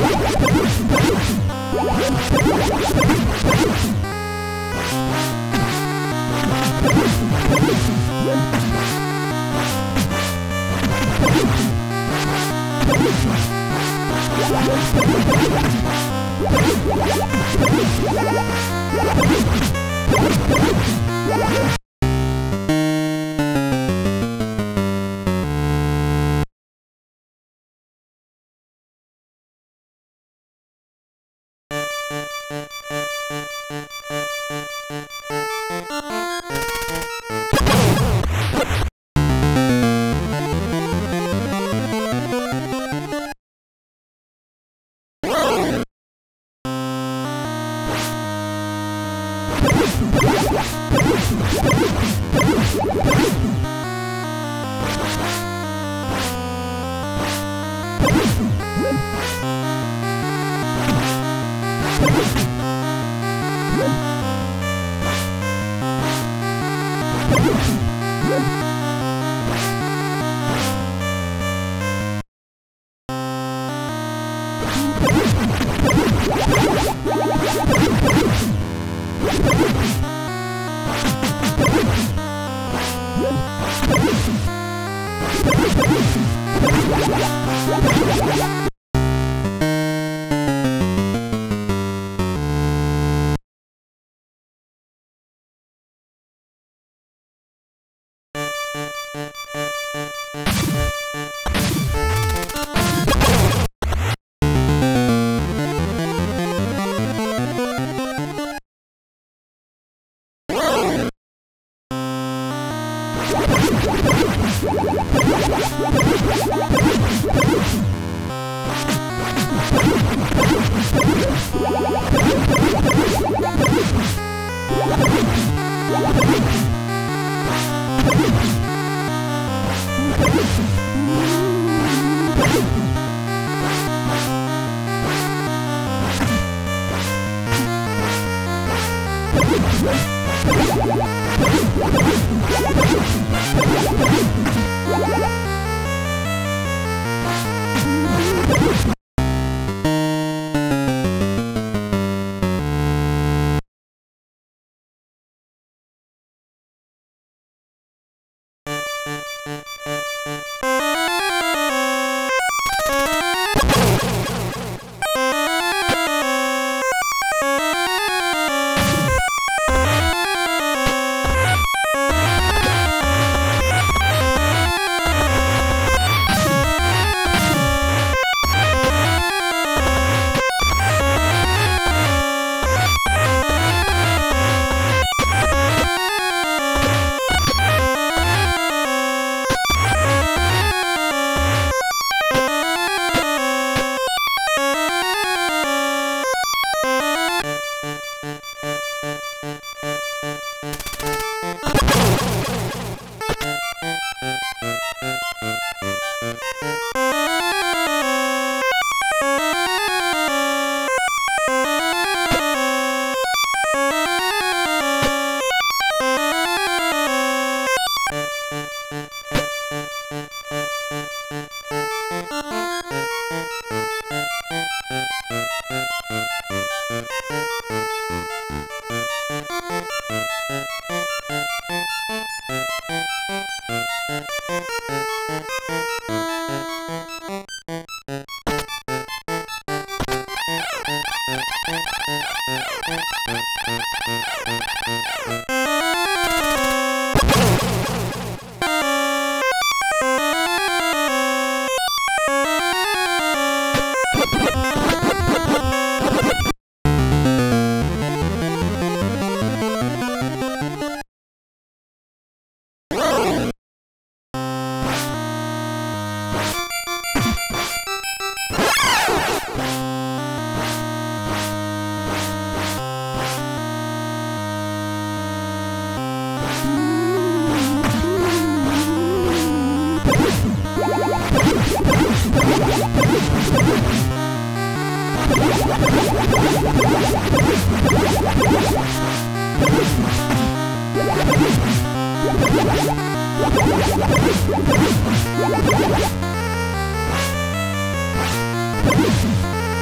What?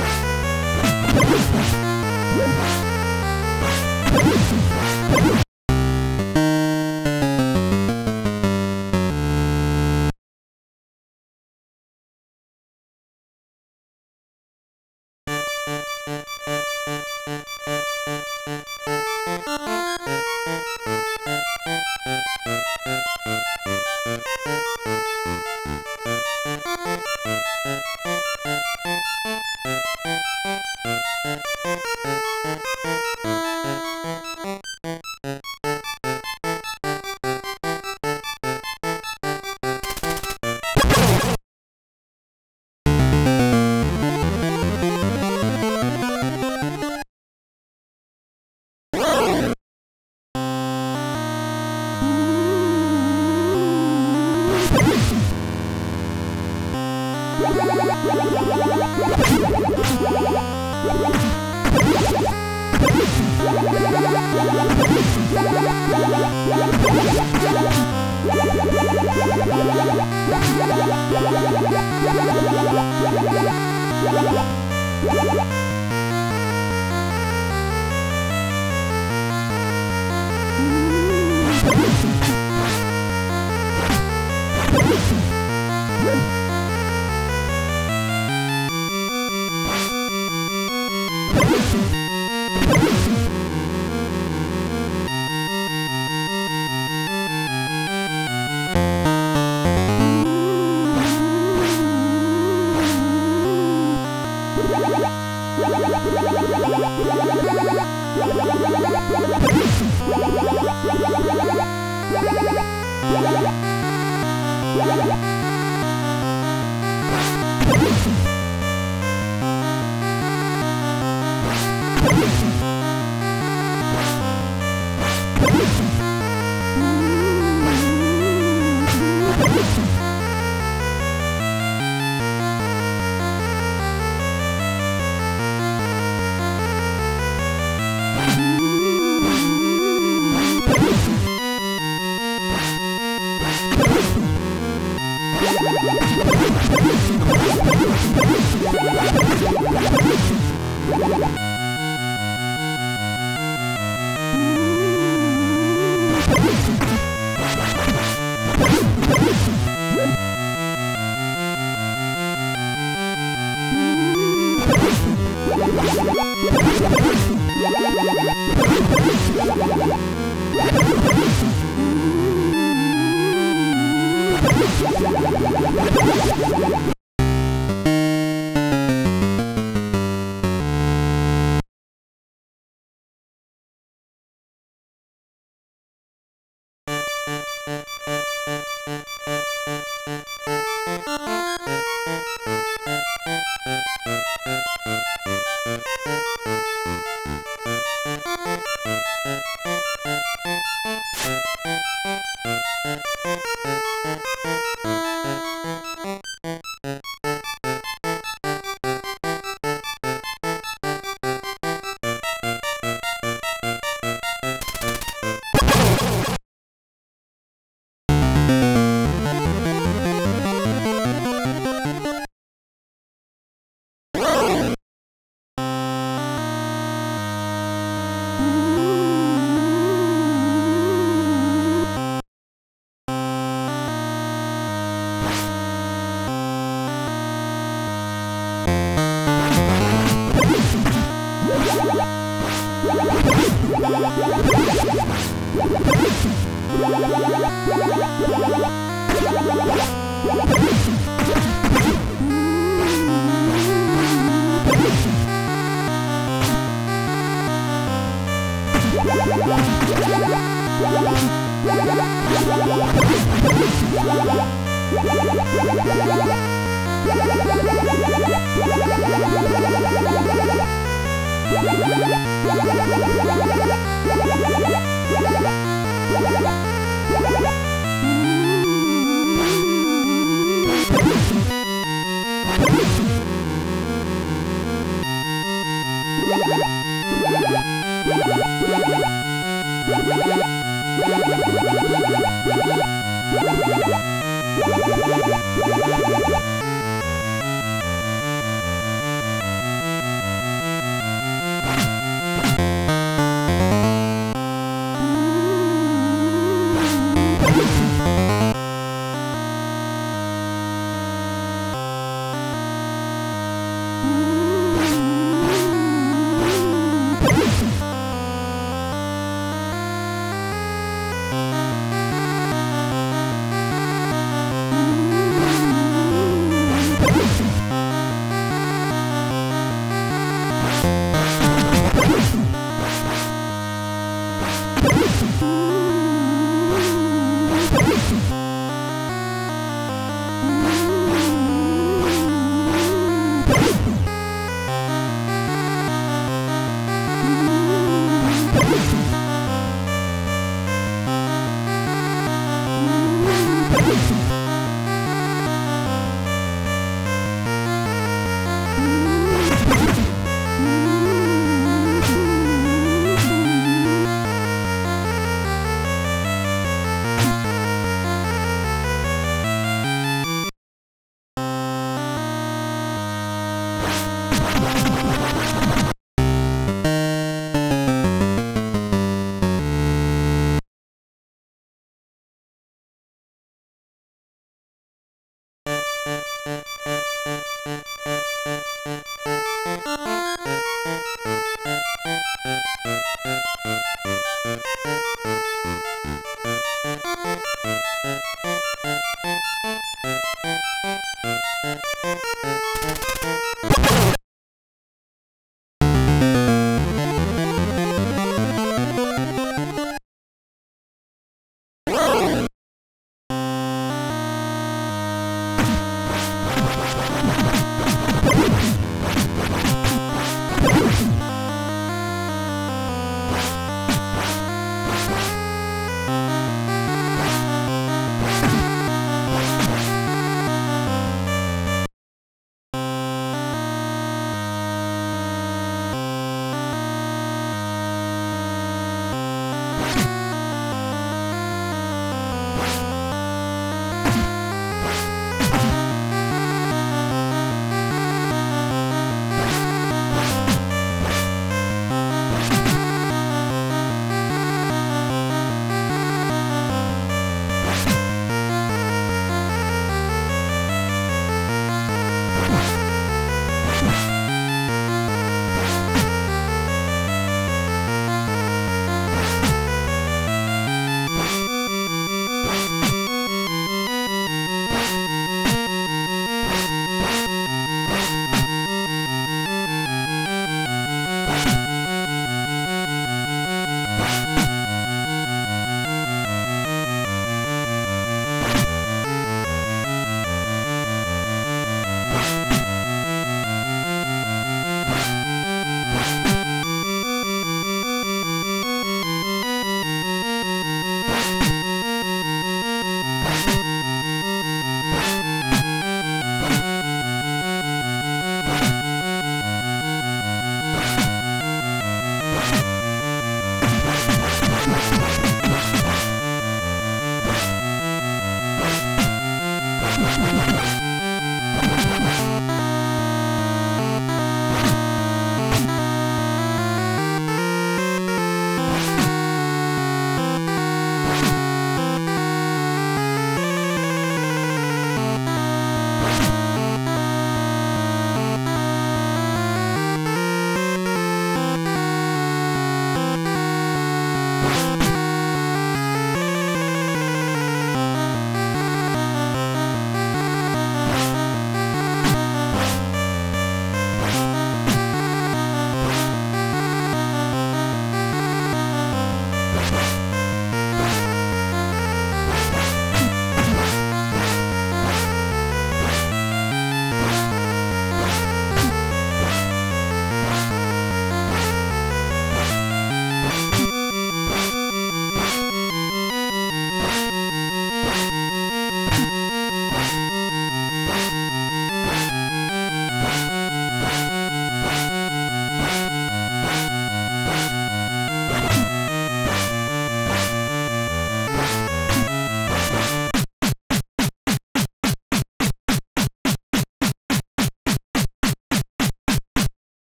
What?